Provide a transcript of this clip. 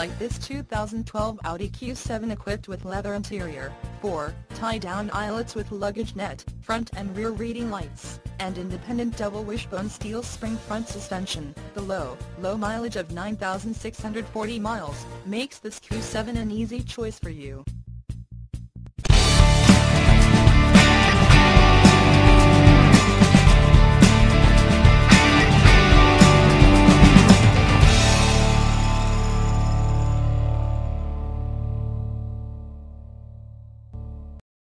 like this 2012 Audi Q7 equipped with leather interior, 4 tie-down eyelets with luggage net, front and rear reading lights, and independent double wishbone steel spring front suspension. The low mileage of 9,640 miles makes this Q7 an easy choice for you.